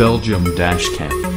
Belgium Dashcam.